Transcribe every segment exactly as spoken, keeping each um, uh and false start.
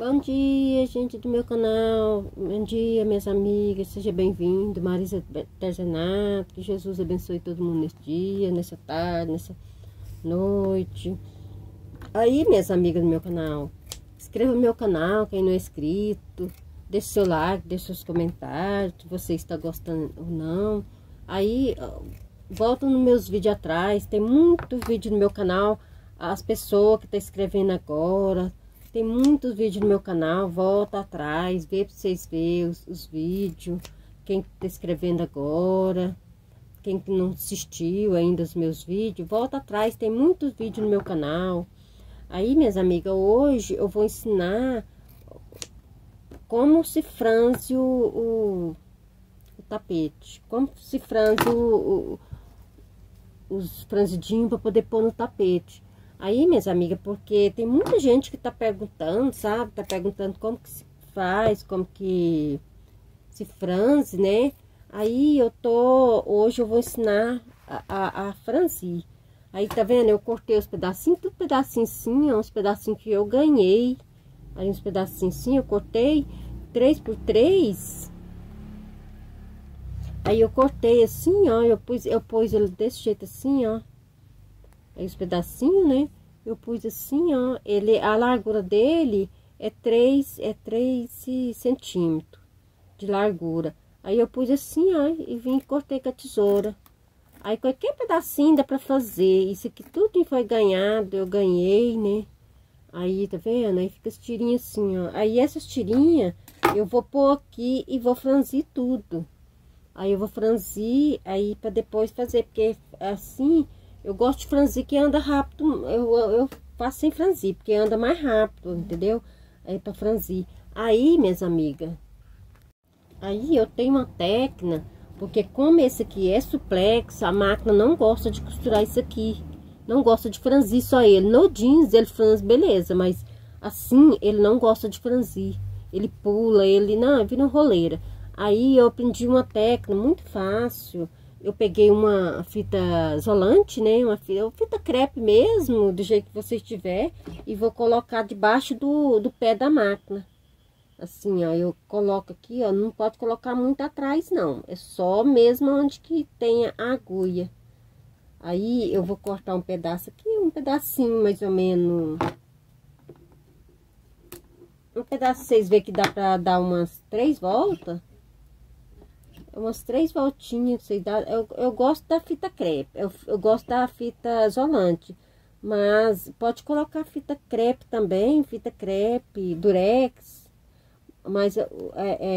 Bom dia, gente do meu canal. Bom dia, minhas amigas. Seja bem-vindo, Marisa Terzenato. Que Jesus abençoe todo mundo nesse dia, nessa tarde, nessa noite. Aí, minhas amigas do meu canal, inscreva no meu canal, quem não é inscrito. Deixe seu like, deixe seus comentários, se você está gostando ou não. Aí, volta nos meus vídeos atrás. Tem muito vídeo no meu canal. As pessoas que estão escrevendo agora... Tem muitos vídeos no meu canal, volta atrás, vê para vocês verem os, os vídeos, quem está escrevendo agora, quem não assistiu ainda os meus vídeos, volta atrás, tem muitos vídeos no meu canal. Aí, minhas amigas, hoje eu vou ensinar como se franze o, o, o tapete, como se franze o, o, os franzidinhos para poder pôr no tapete. Aí, minhas amigas, porque tem muita gente que tá perguntando, sabe? Tá perguntando como que se faz, como que se franze, né? Aí, eu tô... Hoje eu vou ensinar a, a, a franzir. Aí, tá vendo? Eu cortei os pedacinhos, tudo pedacinho sim, uns pedacinhos que eu ganhei. Aí, uns pedacinhos sim, eu cortei três por três. Aí, eu cortei assim, ó. Eu pus, eu pus ele desse jeito assim, ó. Aí os pedacinhos, né? Eu pus assim, ó. Ele, a largura dele é três centímetros de largura. Aí eu pus assim, ó. E vim e cortei com a tesoura. Aí qualquer pedacinho dá pra fazer. Isso aqui tudo foi ganhado. Eu ganhei, né? Aí, tá vendo? Aí fica as tirinhas assim, ó. Aí essas tirinhas eu vou pôr aqui e vou franzir tudo. Aí eu vou franzir aí pra depois fazer. Porque assim... Eu gosto de franzir que anda rápido, eu, eu faço sem franzir, porque anda mais rápido, entendeu? Aí, pra franzir. Aí, minhas amigas, aí eu tenho uma técnica, porque como esse aqui é suplex, a máquina não gosta de costurar isso aqui. Não gosta de franzir só ele. No jeans ele franz, beleza, mas assim ele não gosta de franzir. Ele pula, ele não, vira uma roleira. Aí eu aprendi uma técnica muito fácil. Eu peguei uma fita isolante, né? Uma fita, uma fita crepe mesmo, do jeito que você tiver. E vou colocar debaixo do, do pé da máquina. Assim, ó, eu coloco aqui, ó. Não pode colocar muito atrás, não. É só mesmo onde que tenha a agulha. Aí, eu vou cortar um pedaço aqui, um pedacinho mais ou menos. Um pedaço, vocês veem que dá pra dar umas três voltas. Umas três voltinhas, sei lá. Eu, eu gosto da fita crepe, eu, eu gosto da fita isolante, mas pode colocar fita crepe também, fita crepe, durex, mas é,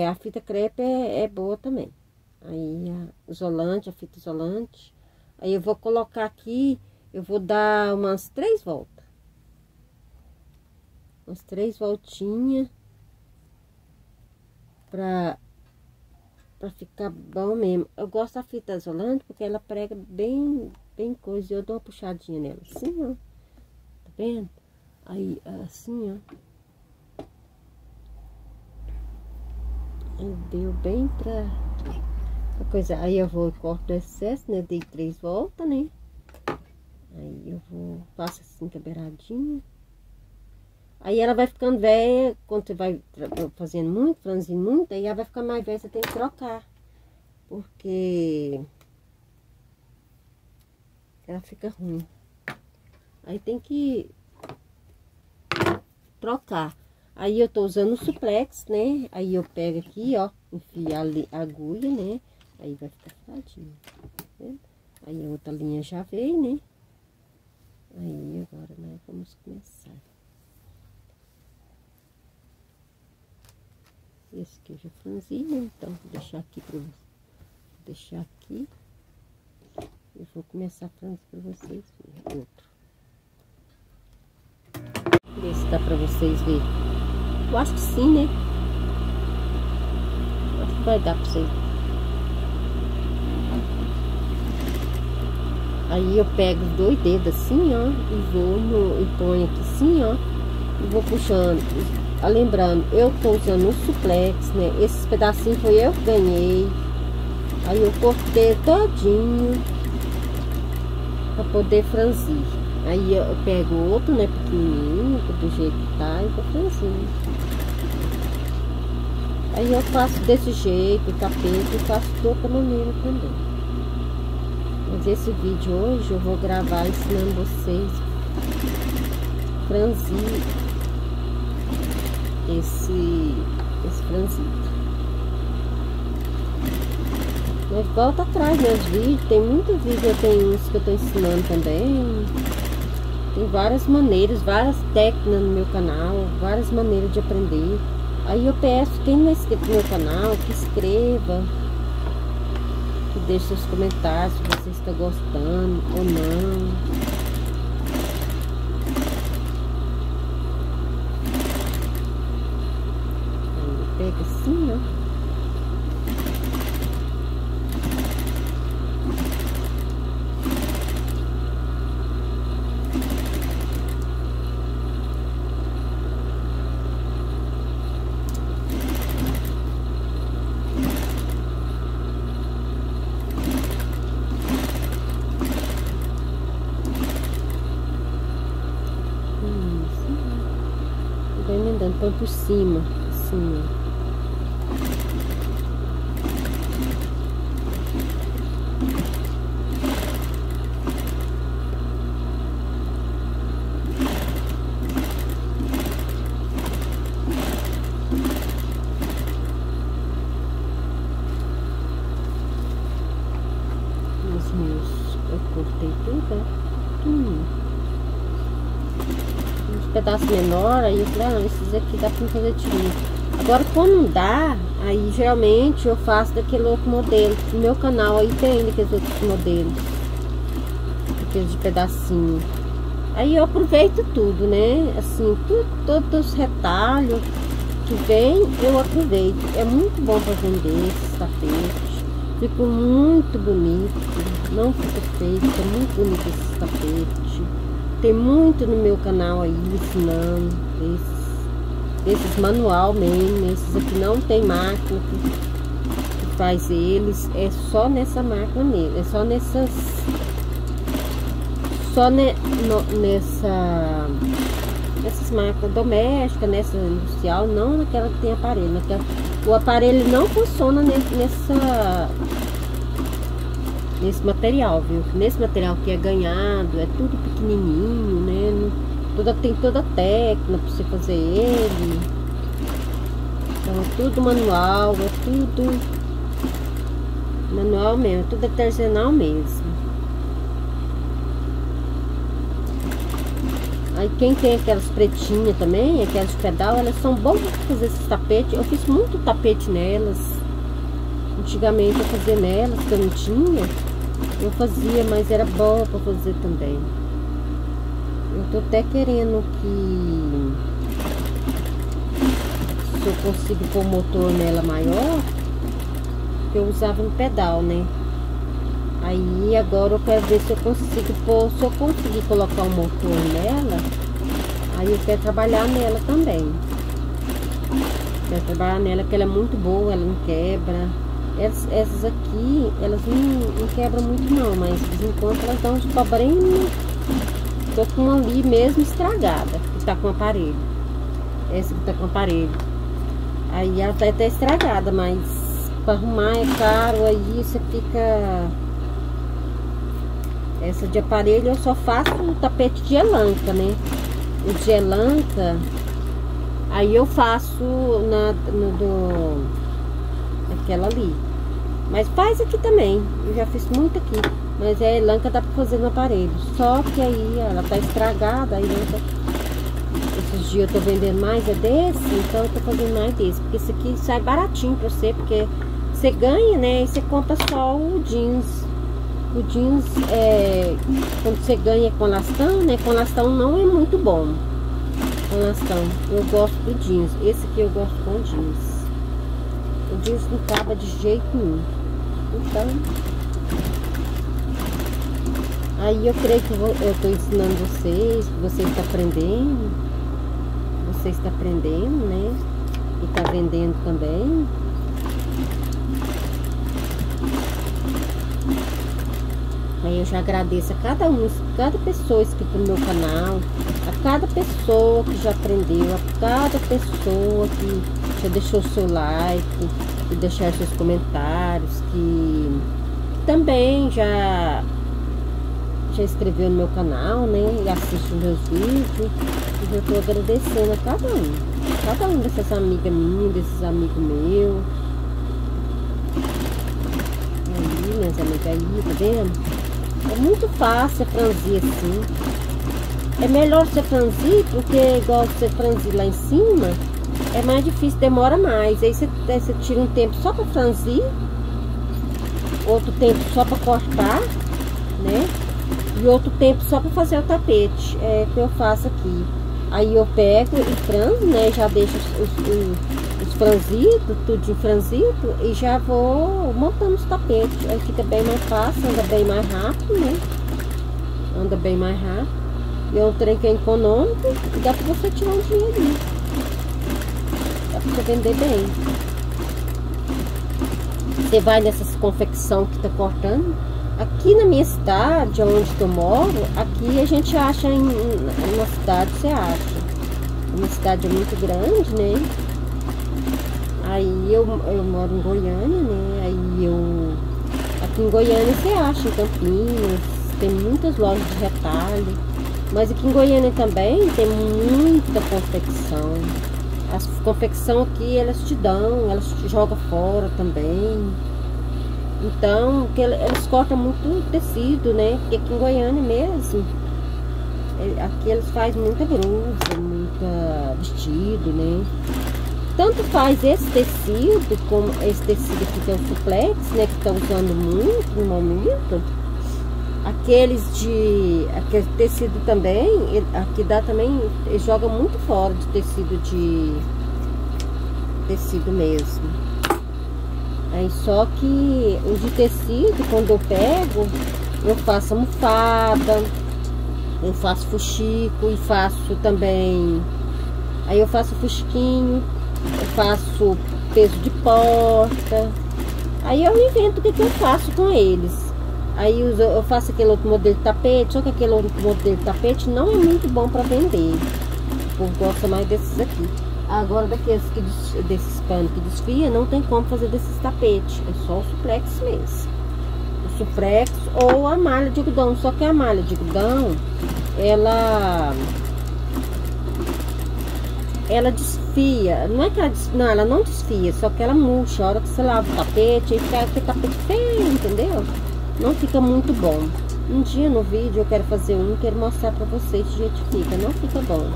é, a fita crepe é, é boa também. Aí, a isolante, a fita isolante, aí eu vou colocar aqui, eu vou dar umas três voltas, umas três voltinhas, pra... Pra ficar bom mesmo. Eu gosto da fita isolante porque ela prega bem, bem coisa. Eu dou uma puxadinha nela. Assim, ó. Tá vendo? Aí, assim, ó. Aí deu bem pra... pra coisa. Aí eu vou e corto o excesso, né? Dei três voltas, né? Aí eu vou... Faço assim, tá beiradinha. Aí ela vai ficando velha, quando você vai fazendo muito, franzindo muito, aí ela vai ficar mais velha, você tem que trocar. Porque ela fica ruim. Aí tem que trocar. Aí eu tô usando o suplex, né? Aí eu pego aqui, ó, enfio a agulha, né? Aí vai ficar fradinho. Tá vendo? Aí a outra linha já veio, né? Aí agora nós vamos começar. Esse aqui eu já franzi, né? Então, vou deixar aqui pra vocês. Vou deixar aqui. E vou começar a franzir pra vocês verem. Outro. Ver se dá pra vocês verem. Eu acho que sim, né? Eu acho que vai dar pra vocês. Aí eu pego os dois dedos assim, ó. E vou no, e ponho aqui assim, ó. E vou puxando. Lembrando, eu tô usando um suplex, né? Esses pedacinhos foi eu que ganhei. Aí eu cortei todinho pra poder franzir. Aí eu pego outro, né, pequenininho, do jeito que tá, e vou fazendo. Aí eu faço desse jeito, tapete, e faço de outra maneira também. Mas esse vídeo hoje eu vou gravar ensinando vocês franzir esse, esse franzido. Mas volta atrás meus vídeos, tem muito vídeo, eu tenho uns que eu tô ensinando também. Tem várias maneiras, várias técnicas no meu canal, várias maneiras de aprender. Aí eu peço, quem não é inscrito no meu canal, que escreva, que deixe seus comentários se você está gostando ou não. Pega assim, ó. Vai emendando, põe por cima, assim, ó. Os meus, eu cortei tudo, né? Hum. Pedaço menor, aí eu falei, ah, não, esses aqui dá pra fazer tirinha. Agora, quando não dá, aí geralmente eu faço daquele outro modelo. No meu canal aí tem daqueles outros modelos, aqueles de pedacinho. Aí eu aproveito tudo, né? Assim, tudo, todos os retalhos que vem, eu aproveito. É muito bom pra vender esses tapetes. Ficou muito bonito, não fica feio, fica muito bonito esses tapetes. Tem muito no meu canal aí ensinando esses, esses manual mesmo. Esses aqui não tem máquina que, que faz eles, é só nessa máquina mesmo, é só nessas, só ne, no, nessa nessas máquinas domésticas, nessa industrial, não naquela que tem aparelho, naquela, o aparelho não funciona nessa, nesse material, viu? Nesse material que é ganhado, é tudo pequenininho, né? Toda, tem toda a técnica pra você fazer ele. Então é tudo manual, é tudo manual mesmo, é tudo artesanal mesmo. Aí quem tem aquelas pretinhas também, aquelas de pedal, elas são boas pra fazer esses tapetes. Eu fiz muito tapete nelas. Antigamente eu fazia nelas, que eu não tinha. Eu fazia, mas era bom para fazer também. Eu tô até querendo que, se eu consigo pôr o motor nela maior, que eu usava um pedal, né? Aí agora eu quero ver se eu consigo pôr, se eu conseguir colocar o motor nela, aí eu quero trabalhar nela também. Quero trabalhar nela, porque ela é muito boa, ela não quebra. Essas, essas aqui, elas não, não quebram muito não, mas de vez em quando elas dão uns problemas. Tô com uma ali mesmo estragada, que tá com o aparelho. Essa que tá com o aparelho. Aí ela tá até estragada, mas pra arrumar é caro, aí você fica... Essa de aparelho eu só faço o tapete de elanca, né? O de elanca, aí eu faço na, no do... aquela ali, mas faz aqui também, eu já fiz muito aqui, mas é a elanca, dá pra fazer no aparelho, só que aí ela tá estragada. Aí eu tô... esses dias eu tô vendendo mais é desse, então eu tô fazendo mais desse, porque esse aqui sai baratinho pra você, porque você ganha, né, e você compra só o jeans. O jeans é, quando você ganha com elastão, né, com elastão não é muito bom, com elastão, eu gosto do jeans, esse aqui eu gosto com jeans. O jeans não acaba de jeito nenhum. Então, aí eu creio que eu, vou, eu tô ensinando vocês, você está aprendendo, você está aprendendo, né? E tá vendendo também. Aí eu já agradeço a cada um, cada pessoa inscrita no meu canal, a cada pessoa que já aprendeu, a cada pessoa que já deixou o seu like, que deixou seus comentários, que também já, já inscreveu no meu canal, né? E assiste os meus vídeos. E eu estou agradecendo a cada um, cada um dessas amigas minhas, desses amigos meus. Aí, minhas amigas aí, tá vendo? É muito fácil franzir assim. É melhor você franzir, porque igual você franzir lá em cima, é mais difícil, demora mais. Aí você, aí você tira um tempo só para franzir, outro tempo só para cortar, né? E outro tempo só para fazer o tapete. É o que eu faço aqui. Aí eu pego e franzo, né? Já deixo os, os, os franzidos, tudo franzido, e já vou montando os tapetes. Aí fica bem mais fácil, anda bem mais rápido, né? Anda bem mais rápido. E é um trem que é econômico e dá pra você tirar um dinheirinho. Dá pra você vender bem. Você vai nessas confecção que tá cortando. Aqui na minha cidade, onde eu moro, aqui a gente acha, em, na cidade você acha. A minha cidade é muito grande, né? Aí eu, eu moro em Goiânia, né? Aí eu... Aqui em Goiânia você acha, em Campinas, tem muitas lojas de retalho. Mas aqui em Goiânia também tem muita confecção. As confecção aqui, elas te dão, elas te jogam fora também. Então, que eles cortam muito tecido, né? Porque aqui em Goiânia mesmo, aqui eles fazem muita blusa, muita vestido, né? Tanto faz esse tecido, como esse tecido aqui que é o suplex, né? Que estão usando muito no momento. Aqueles de... Aquele tecido também, aqui dá também, eles jogam muito fora de tecido de... Tecido mesmo. Aí só que os de tecido, quando eu pego, eu faço almofada, eu faço fuxico e faço também. Aí eu faço fuxiquinho, eu faço peso de porta. Aí eu invento o que, que eu faço com eles. Aí eu faço aquele outro modelo de tapete, só que aquele outro modelo de tapete não é muito bom para vender. O povo gosta mais desses aqui. Agora, daqueles que des, desses panos que desfia, não tem como fazer desses tapetes. É só o suplex mesmo. O suplex ou a malha de algodão. Só que a malha de algodão, ela... Ela desfia. Não é que ela desfia, não, ela não desfia. Só que ela murcha. A hora que você lava o tapete, aí fica aquele tapete feio, entendeu? Não fica muito bom. Um dia no vídeo eu quero fazer um, quero mostrar pra vocês de jeito que fica. Não fica bom.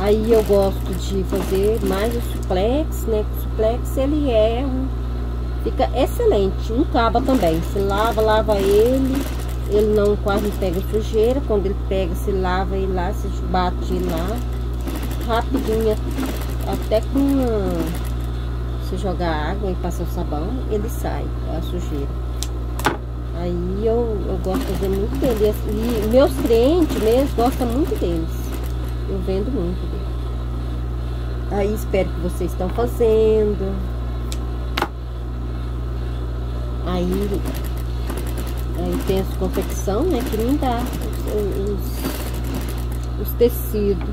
Aí eu gosto de fazer mais o suplex, né? O suplex, ele é um... Fica excelente. Um caba também. Você lava, lava ele. Ele não quase pega sujeira. Quando ele pega, se lava ele lá, se bate ele lá. Rapidinho. Até com... Se jogar água e passar o sabão, ele sai a sujeira. Aí eu, eu gosto de fazer muito dele. E meus clientes mesmo gostam muito deles. Eu vendo muito dele. Aí espero que vocês estão fazendo. Aí, aí tem as confecção, né? Que me dá os, os, os tecidos.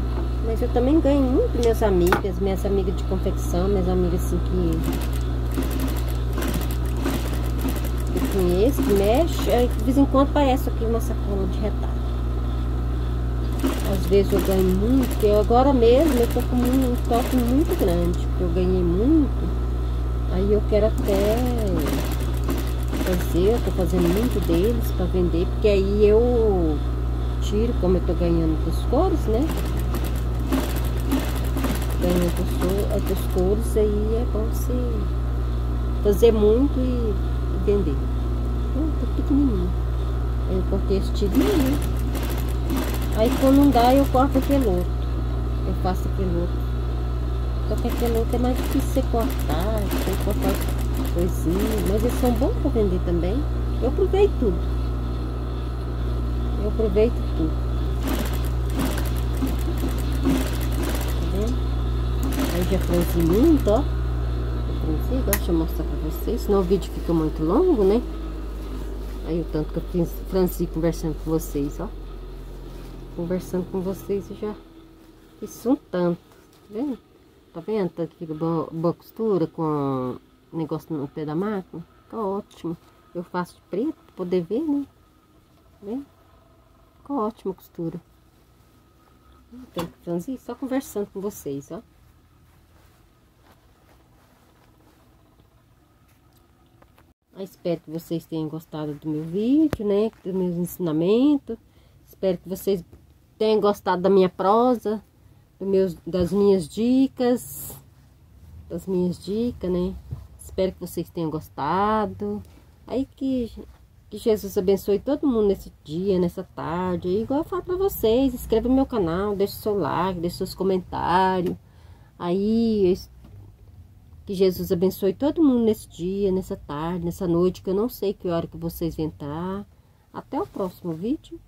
Mas eu também ganho muito minhas amigas, minhas amigas de confecção, minhas amigas assim que eu conheço, que mexe. Aí de vez em quando parece aqui uma sacola de retalho. Às vezes eu ganho muito, eu agora mesmo eu tô com um toque muito grande, porque eu ganhei muito. Aí eu quero até fazer, eu tô fazendo muito deles para vender, porque aí eu tiro, como eu tô ganhando das cores, né? Ganhando das cores, aí é bom você fazer muito e vender. Hum, tá pequenininho. Eu cortei esse tirinho. Aí quando não dá, eu corto aquele outro. Eu faço aquele outro. Só que aquele outro é mais difícil você cortar. Tem que cortar coisinha. Mas eles são bons para vender também. Eu aproveito tudo. Eu aproveito tudo. Tá vendo? Aí já franzi muito, ó. Eu franzi, deixa eu mostrar para vocês. Senão o vídeo fica muito longo, né? Aí o tanto que eu fiz, franzi conversando com vocês, ó. Conversando com vocês eu já fiz um tanto, tá vendo? Tá vendo? Tanto que fica boa, boa costura com o negócio no pé da máquina. Tá ótimo. Eu faço de preto pra poder ver, né? Tá vendo? Ficou ótima costura. Tanto que franzi, só conversando com vocês, ó. Espero que vocês tenham gostado do meu vídeo, né? Dos meus ensinamentos. Espero que vocês tenham gostado da minha prosa, do meus, das minhas dicas. Das minhas dicas, né? Espero que vocês tenham gostado. Aí que, que Jesus abençoe todo mundo nesse dia, nessa tarde. E igual eu falo pra vocês, inscreva no meu canal, deixa o seu like, deixa seus comentários. Aí eu espero que Jesus abençoe todo mundo nesse dia, nessa tarde, nessa noite, que eu não sei que hora que vocês vão entrar. Até o próximo vídeo.